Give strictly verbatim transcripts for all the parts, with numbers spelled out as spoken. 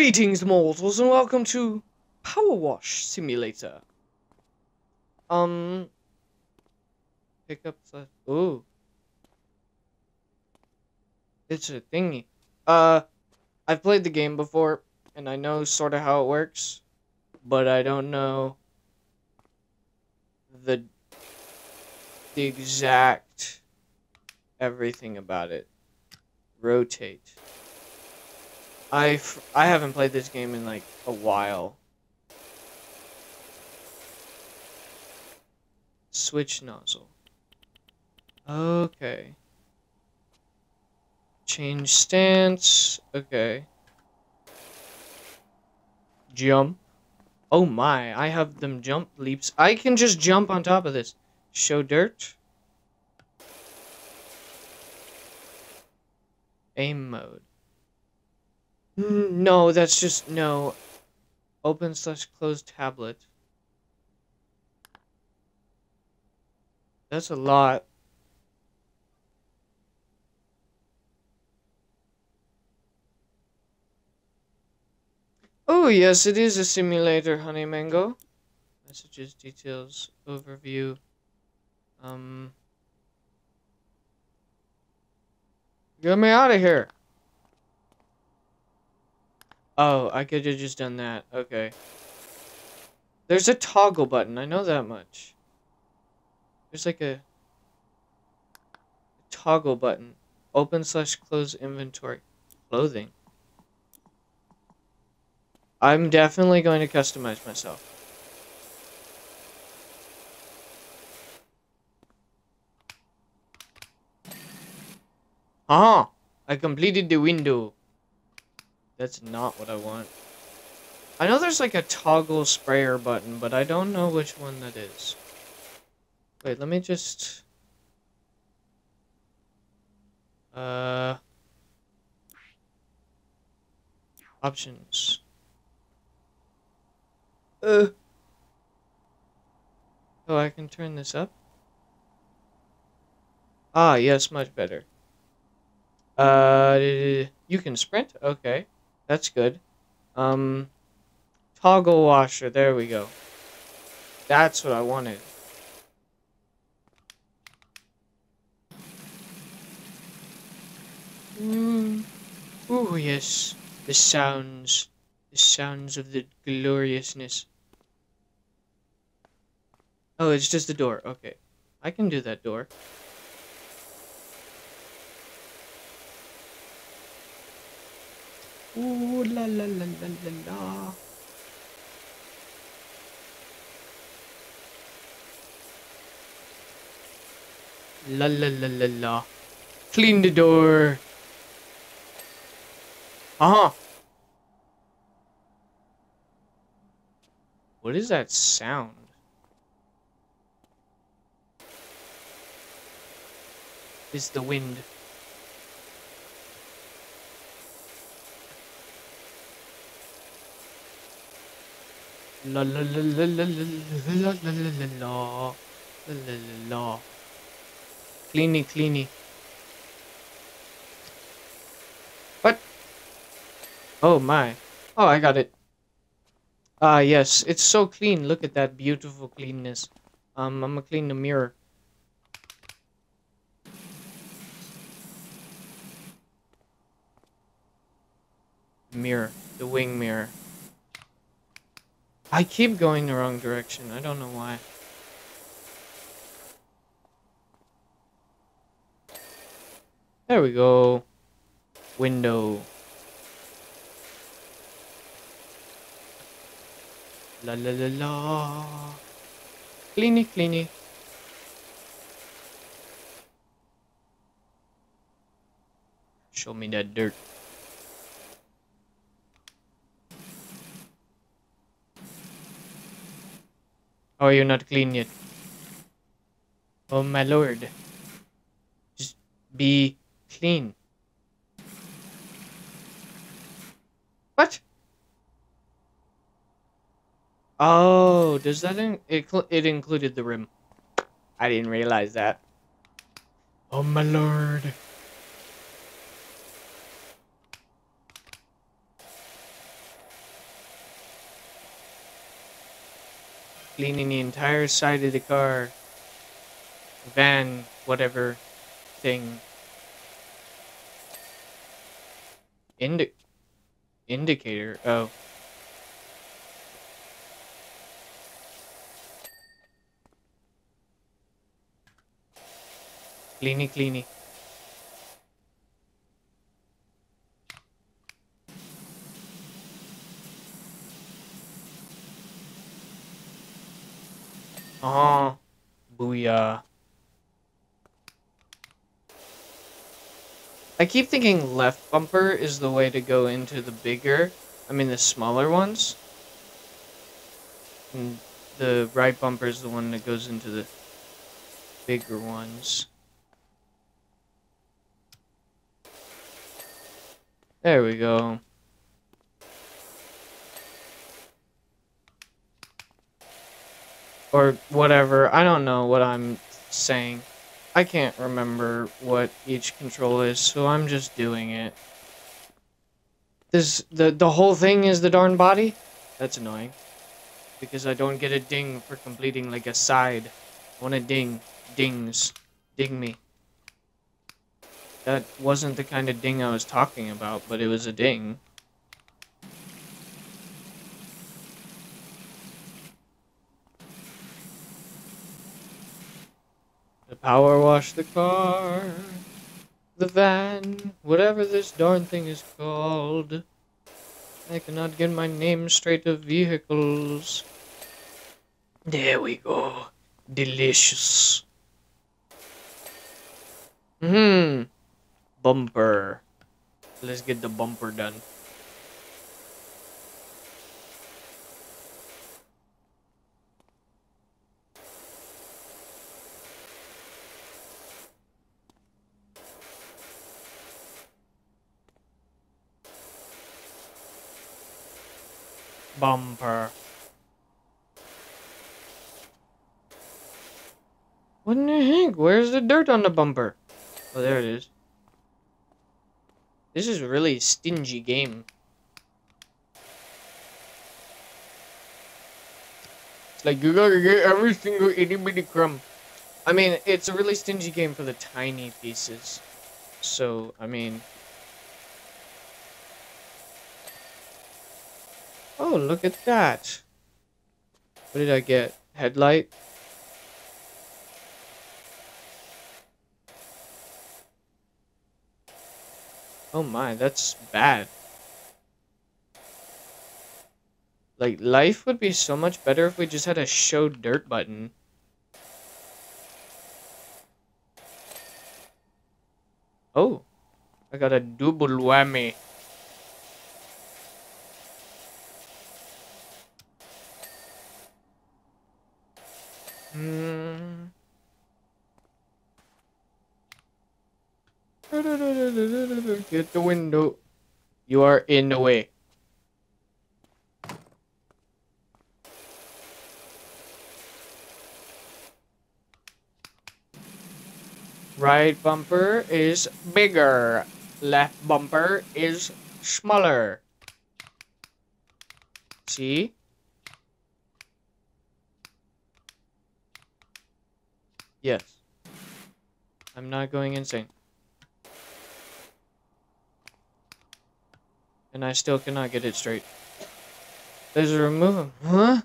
Greetings, mortals, and welcome to Power Wash Simulator. Um, pick up the oh, it's a thingy. Uh, I've played the game before, and I know sort of how it works, but I don't know the the exact everything about it. Rotate. I I haven't played this game in like a while. Switch nozzle. Okay. Change stance. Okay. Jump. Oh my, I have them jump leaps. I can just jump on top of this. Show dirt. Aim mode. No, that's just no. Open slash close tablet. That's a lot. Oh, yes, it is a simulator, honey mango. Messages, details, overview. Um. Get me out of here. Oh, I could have just done that. Okay. There's a toggle button. I know that much. There's like a, a toggle button. Open slash close inventory. Clothing. I'm definitely going to customize myself. Ah! I completed the window. That's not what I want. I know there's like a toggle sprayer button, but I don't know which one that is. Wait, let me just... Uh... Options. Uh... Oh, I can turn this up? Ah, yes, much better. Uh... You can sprint? Okay. That's good. Um, toggle washer. There we go. That's what I wanted. Mm. Oh, yes. The sounds. The sounds of the gloriousness. Oh, it's just the door. Okay. I can do that door. Ooh, la la la la la la. La la la la la. Clean the door. Uh-huh. What is that sound? It's the wind. La la la la la la la la la la. Cleany, cleany. What? Oh my. Oh, I got it. Ah, yes. It's so clean. Look at that beautiful cleanness. Um, I'm gonna clean the mirror. Mirror. The wing mirror. I keep going the wrong direction. I don't know why. There we go. Window. La la la la. Cleany, cleany. Show me that dirt. Oh, you're not clean yet. Oh my lord. Just be clean. What? Oh, does that... In it, it included the rim. I didn't realize that. Oh my lord. cleaning the entire side of the car, van, whatever thing. Indi- indicator, oh. Cleany, cleany. Oh, booyah. I keep thinking left bumper is the way to go into the bigger, I mean the smaller ones. And the right bumper is the one that goes into the bigger ones. There we go. Or whatever, I don't know what I'm saying. I can't remember what each control is, so I'm just doing it. This, the, the whole thing is the darn body? That's annoying. Because I don't get a ding for completing like a side. I want a ding. Dings. Ding me. That wasn't the kind of ding I was talking about, but it was a ding. Power wash the car, the van, whatever this darn thing is called. I cannot get my name straight of vehicles. There we go. Delicious. Mm-hmm. Bumper. Let's get the bumper done. Bumper. What in the heck? Where's the dirt on the bumper? Oh, there it is. This is a really stingy game. It's like you gotta get every single itty bitty crumb. I mean, it's a really stingy game for the tiny pieces. So, I mean... Oh, look at that. What did I get? Headlight? Oh my, that's bad. Like, life would be so much better if we just had a show dirt button. Oh, I got a double whammy. Hmm. Get the window. You are in the way. Right bumper is bigger. Left bumper is smaller. See? Yes. I'm not going insane. And I still cannot get it straight. There's a removal. Huh?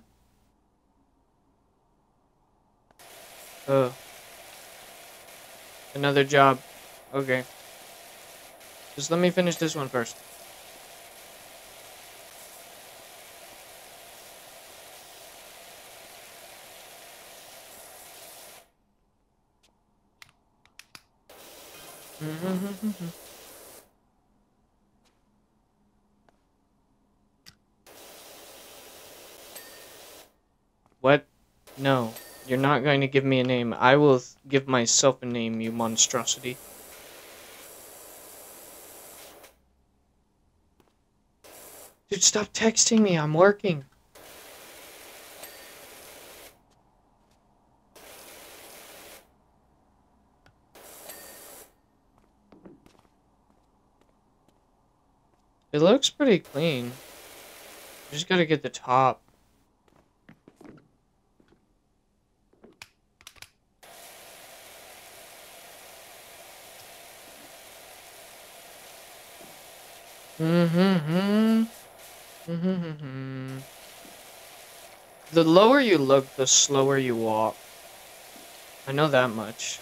Oh. Another job. Okay. Just let me finish this one first. What? No, you're not going to give me a name. I will give myself a name, you monstrosity. Dude, stop texting me. I'm working. It looks pretty clean. Just gotta get the top. Mm-hmm-hmm. Mm-hmm-hmm. The lower you look, the slower you walk. I know that much.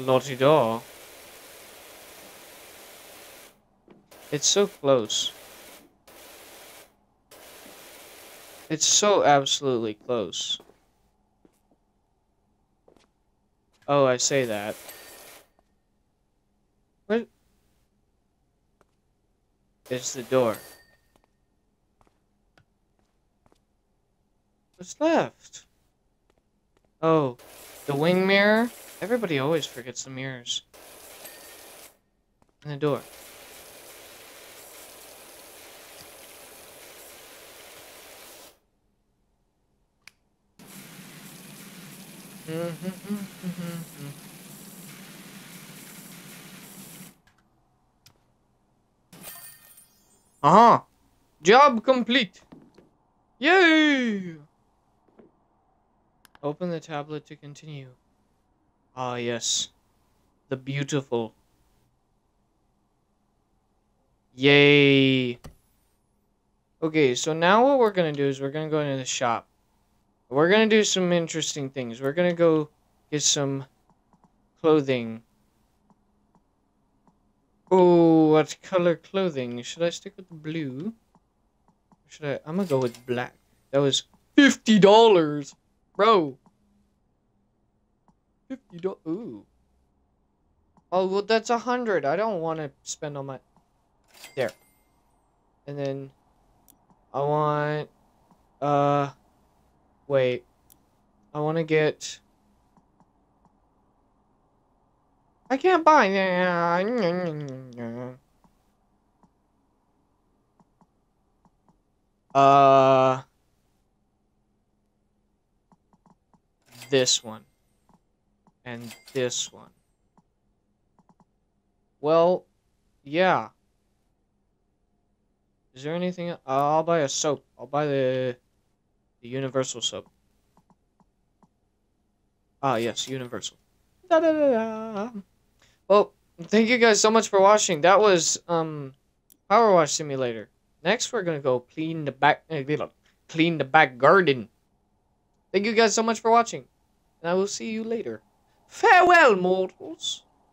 Naughty dog. It's so close. It's so absolutely close. Oh, I say that. What? It's the door. What's left? Oh, the wing mirror? Everybody always forgets the mirrors. And the door. Mm-hmm, mm-hmm, mm-hmm. Uh-huh. Job complete. Yay! Open the tablet to continue. Ah, yes. The beautiful. Yay. Okay, so now what we're going to do is we're going to go into the shop. We're going to do some interesting things. We're going to go get some clothing. Oh, what color clothing? Should I stick with the blue? Or should I? I'm going to go with black. That was fifty dollars. Bro. You don't. Ooh. Oh well, that's a hundred. I don't want to spend all my. There. And then, I want. Uh, wait. I want to get. I can't buy. Uh. This one. And this one. Well, yeah. Is there anything? Uh, I'll buy a soap. I'll buy the, the universal soap. Ah, yes, universal. Da, da, da, da. Well, thank you guys so much for watching. That was um, Power Wash Simulator. Next, we're gonna go clean the back, clean the back garden. Thank you guys so much for watching, and I will see you later. Farewell, mortals.